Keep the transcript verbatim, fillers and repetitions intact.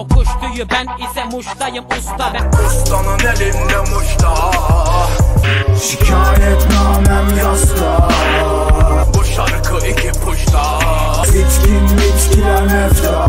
o kuş tüyü, ben ise muştayım usta. Ben ustanın elinde muşta, şikayetnamem yasta. Bu şarkı iki puşta, bitkin bitkiler mefta.